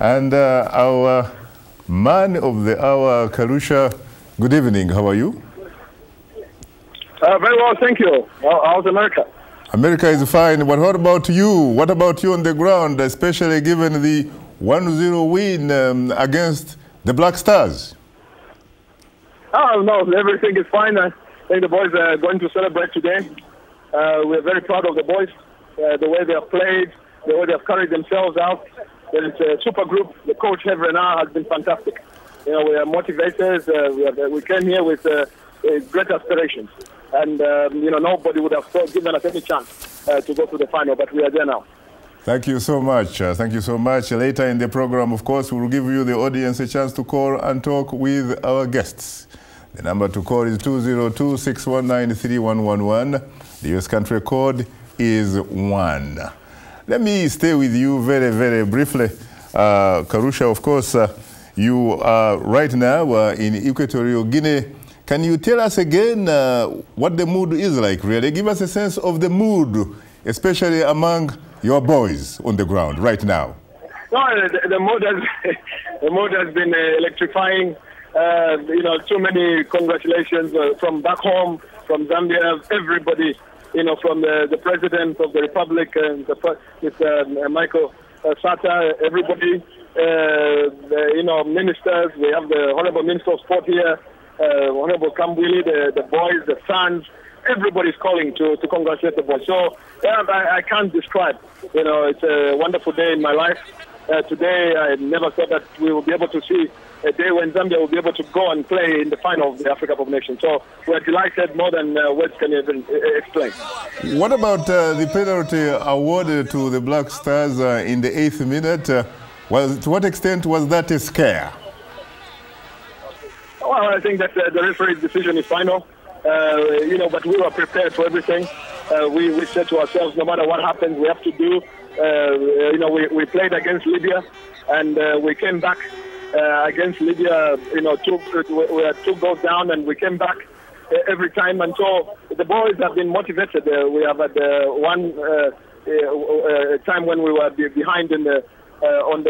And our man of the hour, Kalusha, good evening. How are you? Very well, thank you. How's America? America is fine, but what about you? What about you on the ground, especially given the 1-0 win against the Black Stars? Oh, no, everything is fine. I think the boys are going to celebrate today. We're very proud of the boys, the way they have played, the way they have carried themselves out. There is a super group. The coach, Renard, has been fantastic. You know, we are motivators. We came here with great aspirations. And, you know, nobody would have given us any chance to go to the final, but we are there now. Thank you so much. Thank you so much. Later in the program, of course, we'll give you, the audience, a chance to call and talk with our guests. The number to call is 202-619-3111. The U.S. country code is 1. Let me stay with you very, very briefly. Kalusha, of course, you are right now in Equatorial Guinea. Can you tell us again what the mood is like, really? Give us a sense of the mood, especially among your boys on the ground right now. No, the mood has been electrifying. You know, too many congratulations from back home, from Zambia, everybody, you know, from the President of the Republic, and Mr. Michael Sata, everybody, you know, ministers. We have the Honorable Minister of Sport here. Honorable Kambwili, the boys, the sons, everybody's calling to congratulate the boys. So yeah, I can't describe. You know, it's a wonderful day in my life. Today, I never thought that we will be able to see a day when Zambia will be able to go and play in the final of the Africa Cup of Nations. So we're delighted more than words can even explain. What about the penalty awarded to the Black Stars in the 8th minute? To what extent was that a scare? Well, I think that the referee's decision is final, you know, but we were prepared for everything. We said to ourselves, no matter what happens, we have to do. You know, we played against Libya, and we came back against Libya, you know, we had 2 goals down, and we came back every time. And so the boys have been motivated. We have had one time when we were behind in the on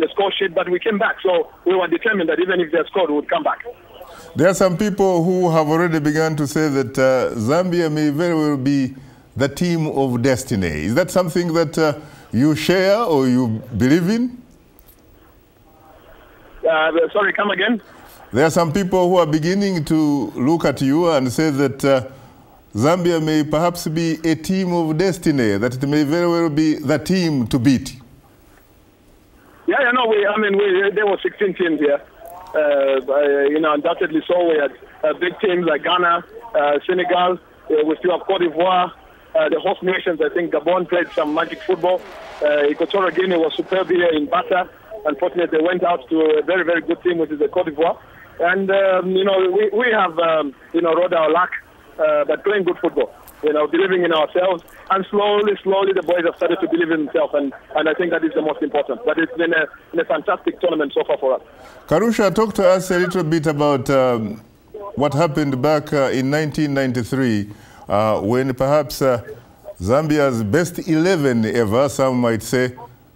the score sheet, but we came back, so we were determined that even if they scored, we would come back. There are some people who have already begun to say that Zambia may very well be the team of destiny. Is that something that you share or you believe in? Sorry, come again? There are some people who are beginning to look at you and say that Zambia may perhaps be a team of destiny, that it may very well be the team to beat. Yeah, you know, there were 16 teams here, you know, undoubtedly so. We had big teams like Ghana, Senegal, we still have Côte d'Ivoire, the host nations. I think Gabon played some magic football. Equatorial Guinea was superb here in Bata. Unfortunately, they went out to a very, very good team, which is the Côte d'Ivoire. And, you know, we have, you know, rode our luck, but playing good football. You know, believing in ourselves, and slowly, slowly, the boys have started to believe in themselves, and I think that is the most important. But it's been a fantastic tournament so far for us. Kalusha, talk to us a little bit about what happened back in 1993, when perhaps Zambia's best 11 ever, some might say,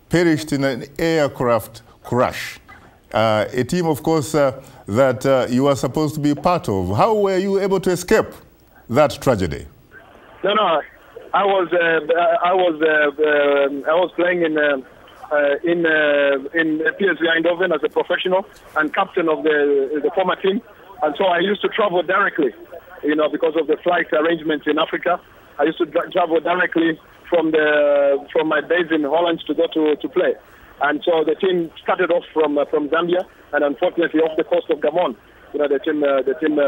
perished in an aircraft crash. A team, of course, that you were supposed to be part of. How were you able to escape that tragedy? No, I was playing in PSV Eindhoven as a professional and captain of the former team, and so I used to travel directly, you know, because of the flight arrangements in Africa. I used to travel directly from my base in Holland to go to play, and so the team started off from Zambia, and unfortunately off the coast of Gabon, you know, the team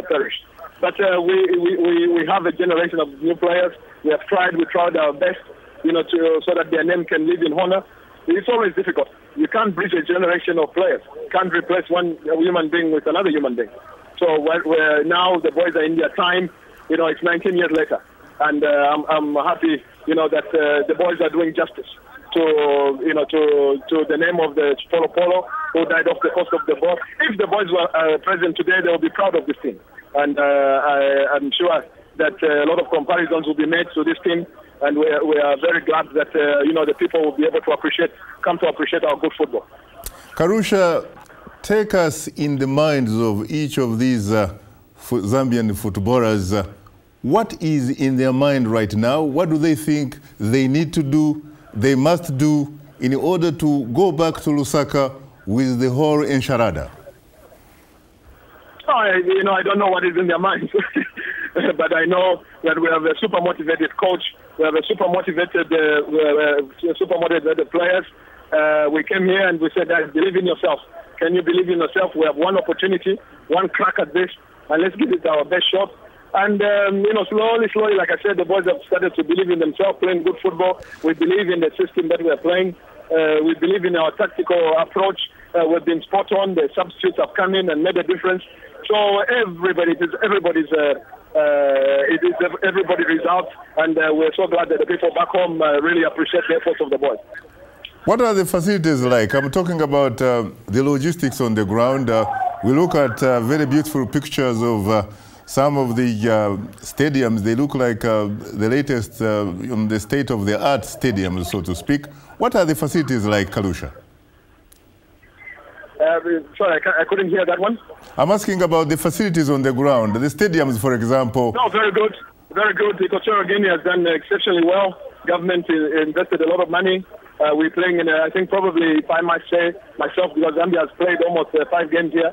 perished. But we have a generation of new players. We tried our best, you know, so that their name can live in honor. It's always difficult. You can't bridge a generation of players. You can't replace one human being with another human being. So now the boys are in their time. You know, it's 19 years later. And I'm happy, you know, that the boys are doing justice to, you know, to the name of the Chipolopolo, who died off the coast of the boat. If the boys were present today, they would be proud of this team. And I'm sure that a lot of comparisons will be made to this team, and we are very glad that you know, the people will be able to come to appreciate our good football. Kalusha, take us in the minds of each of these Zambian footballers. What is in their mind right now? What do they think they need to do, they must do, in order to go back to Lusaka with the whole enchilada? I don't know what is in their minds. But I know that we have a super motivated coach. We have a super motivated, players. We came here and we said, guys, believe in yourself. Can you believe in yourself? We have one opportunity, one crack at this, and let's give it our best shot. And, slowly, like I said, the boys have started to believe in themselves, playing good football. We believe in the system that we are playing. We believe in our tactical approach. We've been spot on. The substitutes have come in and made a difference. So everybody's results, and we're so glad that the people back home really appreciate the efforts of the boys. What are the facilities like? I'm talking about the logistics on the ground. We look at very beautiful pictures of some of the stadiums. They look like the latest, the state-of-the-art stadiums, so to speak. What are the facilities like, Kalusha? Sorry, I couldn't hear that one. I'm asking about the facilities on the ground, the stadiums, for example. No, very good. Very good. Equatorial Guinea has done exceptionally well. Government invested a lot of money. We're playing in, I think, probably, if I might say myself, because Zambia has played almost 5 games here.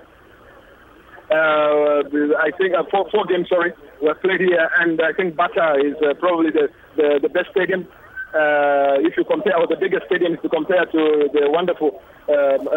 I think 4 games, sorry, were played here. And I think Bata is probably the best stadium. If you compare, or the biggest stadium, if you compare to the wonderful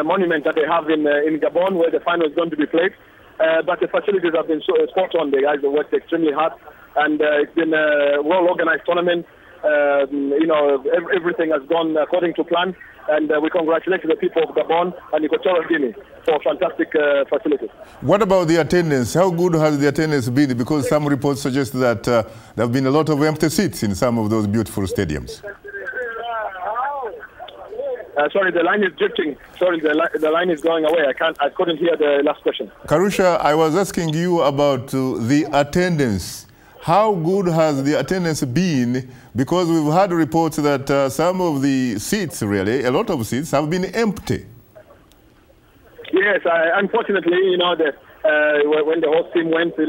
monument that they have in Gabon, where the final is going to be played. But the facilities have been so spot on. The guys have worked extremely hard, and it's been a well-organized tournament. Everything has gone according to plan, and we congratulate the people of Gabon and Equatorial Guinea for fantastic facilities. What about the attendance? How good has the attendance been? Because some reports suggest that there have been a lot of empty seats in some of those beautiful stadiums. Sorry, the line is drifting. Sorry, the line is going away. I couldn't hear the last question. Kalusha, I was asking you about the attendance. How good has the attendance been? Because we've had reports that some of the seats, really, a lot of seats, have been empty. Yes, unfortunately, when the host team went, okay,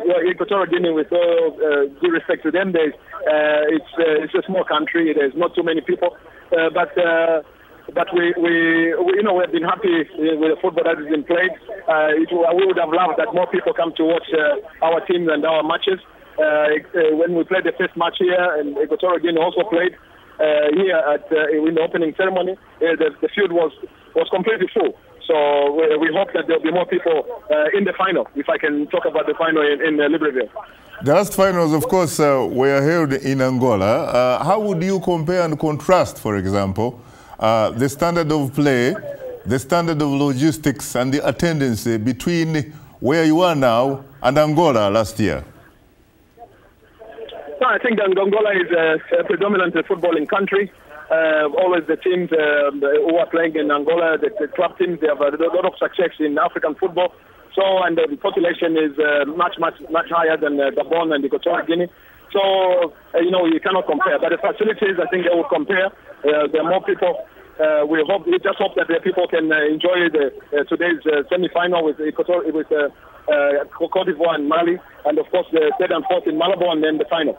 well, Equatorial Guinea, with all due respect to them, it's a small country. There's not too many people, but we've been happy with the football that has been played. We would have loved that more people come to watch our team and our matches. When we played the first match here, and Equatorial Guinea also played here in the opening ceremony, the field was completely full. So we hope that there'll be more people in the final, if I can talk about the final in Libreville. The last finals, of course, were held in Angola. How would you compare and contrast, for example, the standard of play, the standard of logistics, and the attendance between where you are now and Angola last year? No, I think Angola is a predominantly footballing country. Always the teams who are playing in Angola, the club teams, they have a lot of success in African football. So, and the population is much higher than Gabon and Equatorial Guinea. So, you cannot compare. But the facilities, I think they will compare. There are more people. We just hope that the people can enjoy today's semi-final with Côte d'Ivoire and Mali, and of course the third and fourth in Malabo, and then the final.